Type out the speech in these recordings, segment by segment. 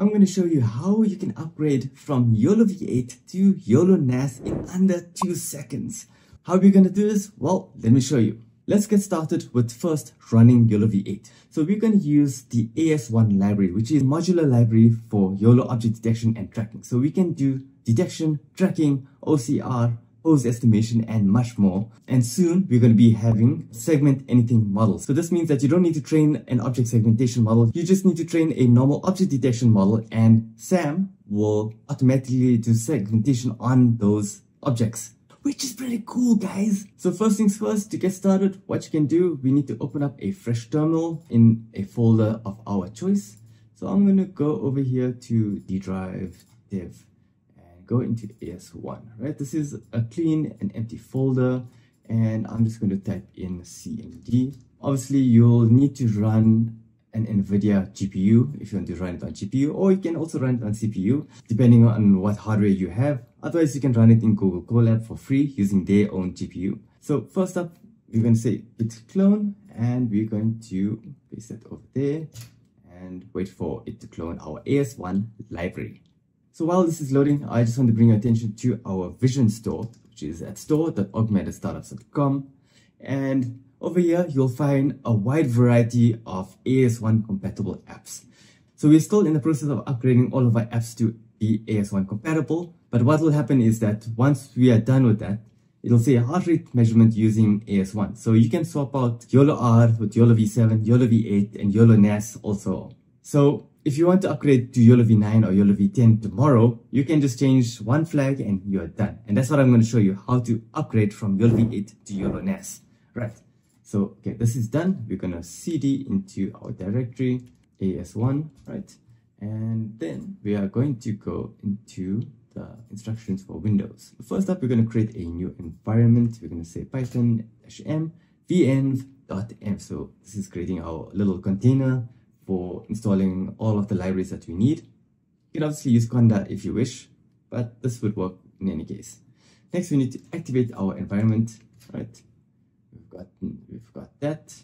I'm going to show you how you can upgrade from YOLO v8 to YOLO NAS in under 2 seconds. How are we going to do this? Well, let me show you. Let's get started with first running YOLO v8. So we're going to use the AS1 library, which is a modular library for YOLO object detection and tracking. So we can do detection, tracking, OCR, pose estimation, and much more. And soon we're going to be having segment anything models. So this means that you don't need to train an object segmentation model. You just need to train a normal object detection model, and SAM will automatically do segmentation on those objects, which is pretty cool, guys. So first things first, to get started, what you can do, we need to open up a fresh terminal in a folder of our choice. So I'm going to go over here to D drive div. Go into AS1, right? This is a clean and empty folder, and I'm just going to type in CMD. Obviously, you'll need to run an NVIDIA GPU if you want to run it on GPU, or you can also run it on CPU, depending on what hardware you have. Otherwise, you can run it in Google Colab for free using their own GPU. So first up, we're going to say git clone, and we're going to paste that over there and wait for it to clone our AS1 library. So while this is loading, I just want to bring your attention to our vision store, which is at store.augmentedstartups.com. And over here, you'll find a wide variety of AS1 compatible apps. So we're still in the process of upgrading all of our apps to be AS1 compatible. But what will happen is that once we are done with that, it'll say heart rate measurement using AS1. So you can swap out YOLOr with YOLO v7, YOLO v8, and YOLO NAS also. So if you want to upgrade to YOLOv9 or YOLOv10 tomorrow, you can just change one flag and you're done. And that's what I'm going to show you, how to upgrade from YOLOv8 to YOLO NAS. Right. So, okay, this is done. We're going to cd into our directory AS1, right? And then we are going to go into the instructions for Windows. First up, we're going to create a new environment. We're going to say python-m vnv.env. So this is creating our little container for installing all of the libraries that we need. You can obviously use Conda if you wish, but this would work in any case. Next, we need to activate our environment, right? We've got that.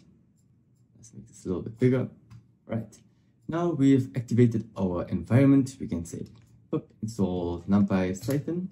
Let's make this a little bit bigger, right? Now we've activated our environment. We can say install NumPy Cython.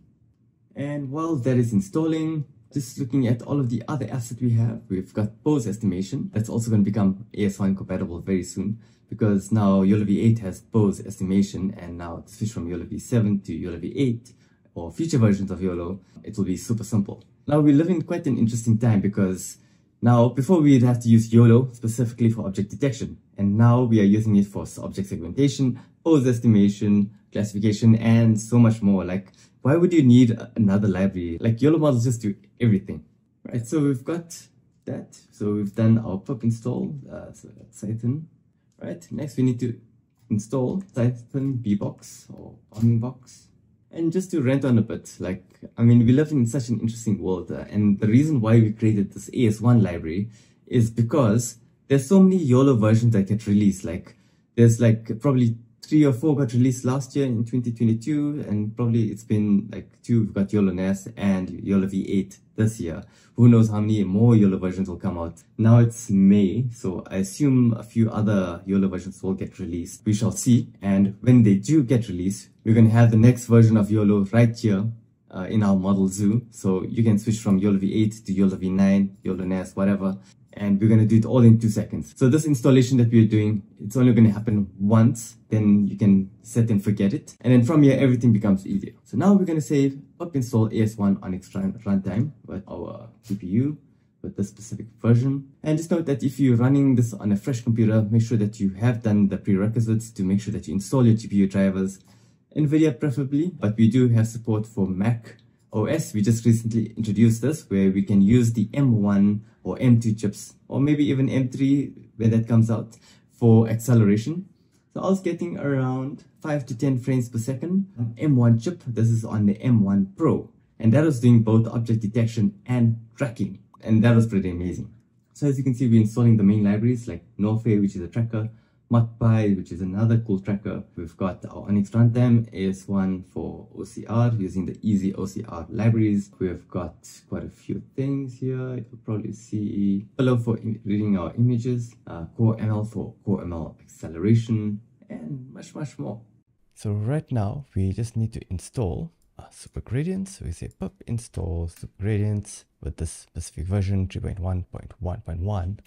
And while that is installing, just looking at all of the other apps that we have, we've got pose estimation. That's also going to become AS1 compatible very soon, because now YOLO v8 has pose estimation, and now to switch from YOLO v7 to YOLO v8 or future versions of YOLO, it will be super simple. Now we live in quite an interesting time, because now before we'd have to use YOLO specifically for object detection, and now we are using it for object segmentation, pose estimation, classification, and so much more. Like, why would you need another library? Like, YOLO models just do everything, right? So we've got that. So we've done our pip install, so that's Cython, right? Next, we need to install Cython bbox or bombing box. And just to rant on a bit, like, I mean, we live in such an interesting world, and the reason why we created this AS1 library is because there's so many YOLO versions that get released. Like, there's like probably 3 or 4 got released last year in 2022, and probably it's been like 2. We've got YOLO NAS and YOLO v8 this year. Who knows how many more YOLO versions will come out. Now it's May, so I assume a few other YOLO versions will get released. We shall see. And when they do get released, we're going to have the next version of YOLO right here in our model zoo. So you can switch from YOLO v8 to YOLO v9, YOLO NAS, whatever. And we're going to do it all in 2 seconds. So this installation that we're doing, it's only going to happen once. Then you can set and forget it. And then from here, everything becomes easier. So now we're going to say pip install AS1 on its runtime with our CPU with this specific version. And just note that if you're running this on a fresh computer, make sure that you have done the prerequisites to make sure that you install your GPU drivers, NVIDIA preferably, but we do have support for Mac OS. We just recently introduced this, where we can use the M1 or M2 chips, or maybe even M3 when that comes out, for acceleration. So I was getting around 5 to 10 frames per second. M1 chip, this is on the M1 Pro. And that was doing both object detection and tracking. And that was pretty amazing. So as you can see, we're installing the main libraries like Norfair, which is a tracker, MotPy, which is another cool tracker. We've got our Onyx runtime, AS1 for OCR using the Easy OCR libraries. We've got quite a few things here. You'll probably see Pillow for reading our images, Core ML for Core ML acceleration, and much, much more. So right now we just need to install Supergradients. So we say pip install Supergradients with this specific version 3.1.1.1.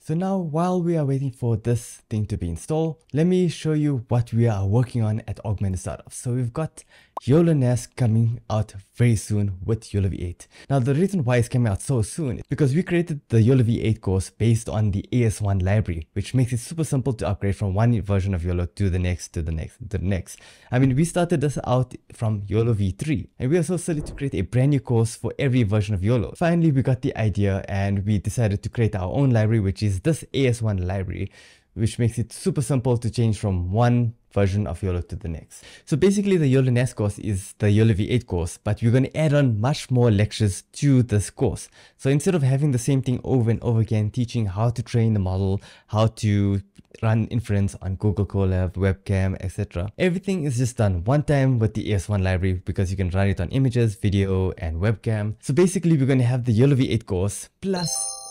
So now while we are waiting for this thing to be installed, let me show you what we are working on at Augmented Startups. So we've got YOLO NAS coming out very soon with YOLO v8. Now the reason why it's coming out so soon is because we created the YOLO v8 course based on the AS1 library, which makes it super simple to upgrade from one version of YOLO to the next, to the next, to the next. I mean, we started this out from YOLO v3, and we are so silly to create a brand new course for every version of YOLO. Finally, we got the idea and we decided to create our own library, which is this AS1 library, which makes it super simple to change from one version of YOLO to the next. So basically the YOLO NAS course is the YOLO v8 course, but we're going to add on much more lectures to this course. So instead of having the same thing over and over again, teaching how to train the model, how to run inference on Google Colab, webcam, etc. Everything is just done one time with the AS1 library because you can run it on images, video, and webcam. So basically we're going to have the YOLO v8 course plus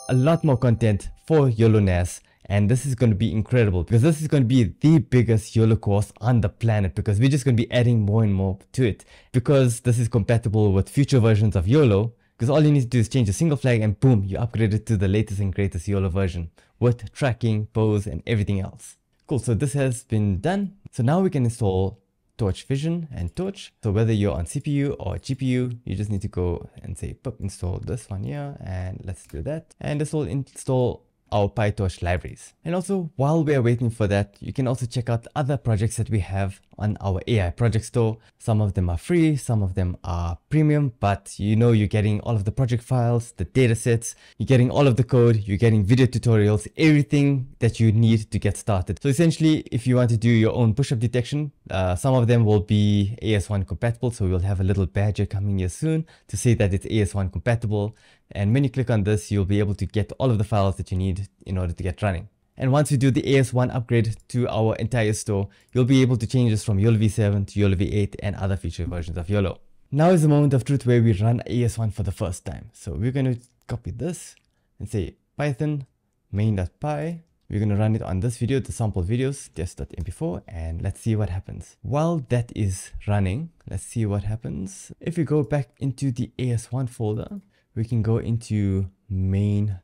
a lot more content for YOLO NAS. And this is going to be incredible because this is going to be the biggest YOLO course on the planet, because we're just going to be adding more and more to it, because this is compatible with future versions of YOLO, because all you need to do is change a single flag and boom, you upgrade it to the latest and greatest YOLO version with tracking, pose, and everything else. Cool, so this has been done. So now we can install Torch Vision and Torch. So whether you're on CPU or GPU, you just need to go and say pip install this one here, and let's do that. And this will install our PyTorch libraries. And also while we are waiting for that, you can also check out other projects that we have on our AI project store. Some of them are free, some of them are premium, but you know, you're getting all of the project files, the data sets, you're getting all of the code, you're getting video tutorials, everything that you need to get started. So essentially, if you want to do your own push-up detection, some of them will be AS1 compatible. So we'll have a little badge coming here soon to say that it's AS1 compatible. And when you click on this, you'll be able to get all of the files that you need in order to get running. And once you do the AS1 upgrade to our entire store, you'll be able to change this from YOLO v7 to YOLO v8 and other feature versions of YOLO. Now is the moment of truth where we run AS1 for the first time. So we're going to copy this and say python main.py. We're going to run it on this video, the sample videos, test.mp4, and let's see what happens. While that is running, let's see what happens. If we go back into the AS1 folder, we can go into main.py.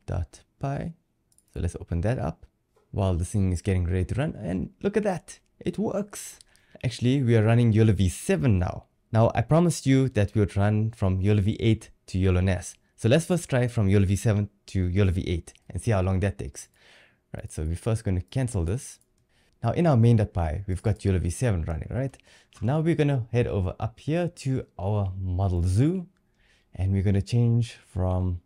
So let's open that up while this thing is getting ready to run, and look at that, it works. Actually, we are running YOLO v7 now. Now I promised you that we would run from YOLO v8 to YOLO NAS. So let's first try from YOLO v7 to YOLO v8 and see how long that takes. Right, so we're first going to cancel this. Now in our main.py, we've got YOLO v7 running, right? So now we're going to head over up here to our model zoo, and we're going to change from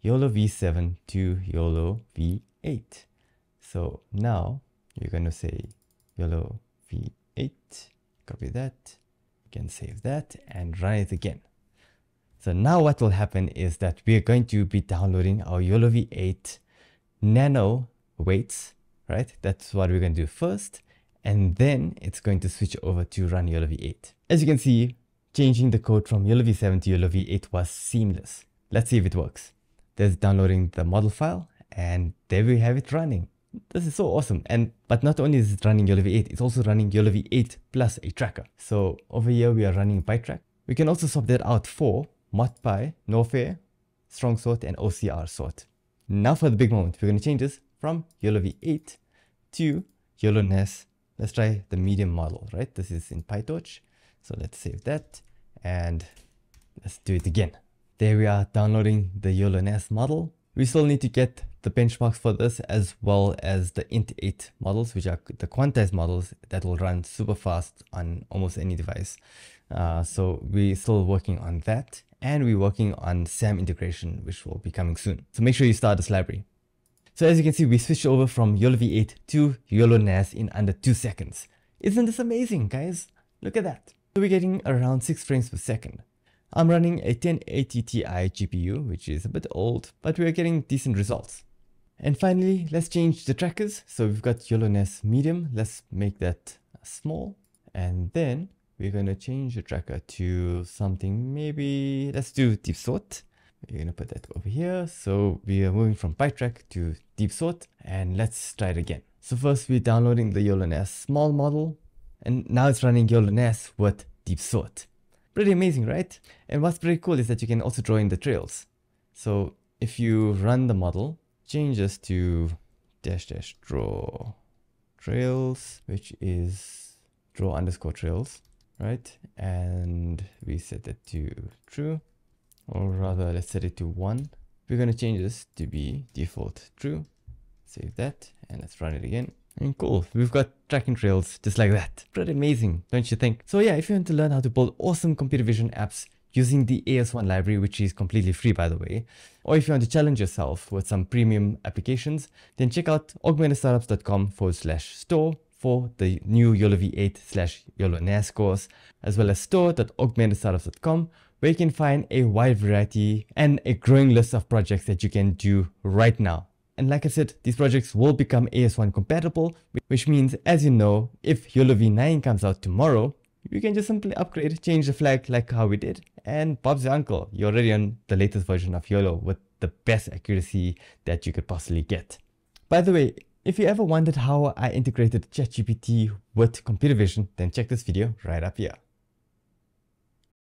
YOLO v7 to YOLO v8. So now you're going to say YOLO v8, copy that, you can save that and run it again. So now what will happen is that we are going to be downloading our YOLO v8 nano weights, right? That's what we're going to do first. And then it's going to switch over to run YOLO v8. As you can see, changing the code from YOLO v7 to YOLO v8 was seamless. Let's see if it works. There's downloading the model file, and there we have it running. This is so awesome. But not only is it running YOLO v8, it's also running YOLO v8 plus a tracker. So over here we are running ByteTrack. We can also swap that out for MotPy, Norfair, StrongSort, and OCR sort. Now for the big moment, we're going to change this from YOLO v8 to YOLO NAS. Let's try the medium model, right? This is in PyTorch. So let's save that and let's do it again. There we are, downloading the YOLO NAS model. We still need to get the benchmarks for this, as well as the int8 models, which are the quantized models that will run super fast on almost any device. So we're still working on that, and we're working on SAM integration, which will be coming soon. So make sure you start this library. So as you can see, we switched over from YOLO v8 to YOLO NAS in under 2 seconds. Isn't this amazing, guys? Look at that. So we're getting around 6 frames per second. I'm running a 1080 Ti GPU, which is a bit old, but we're getting decent results. And finally, let's change the trackers. So we've got YOLO NAS medium. Let's make that small. And then we're going to change the tracker to something, maybe let's do DeepSort. We're going to put that over here. So we are moving from ByteTrack to DeepSort, and let's try it again. So first we're downloading the YOLO NAS small model. and now it's running YOLO NAS with DeepSort. Pretty amazing, right? And what's pretty cool is that you can also draw in the trails. So if you run the model, changes to -- draw trails, which is draw _ trails, right? And we set that to true, or rather let's set it to 1. We're going to change this to be default true. Save that and let's run it again. And cool, we've got tracking trails just like that. Pretty amazing, don't you think? So yeah, if you want to learn how to build awesome computer vision apps using the AS1 library, which is completely free by the way, or if you want to challenge yourself with some premium applications, then check out augmentedstart.com/store for the new YOLO v8 /YOLO NAS course, as well as store.augmentedstartups.com, where you can find a wide variety and a growing list of projects that you can do right now. And like I said, these projects will become AS1 compatible, which means, as you know, if YOLO v9 comes out tomorrow, you can just simply upgrade, change the flag like how we did, and Bob's your uncle, you're already on the latest version of YOLO with the best accuracy that you could possibly get. By the way, if you ever wondered how I integrated ChatGPT with computer vision, then check this video right up here.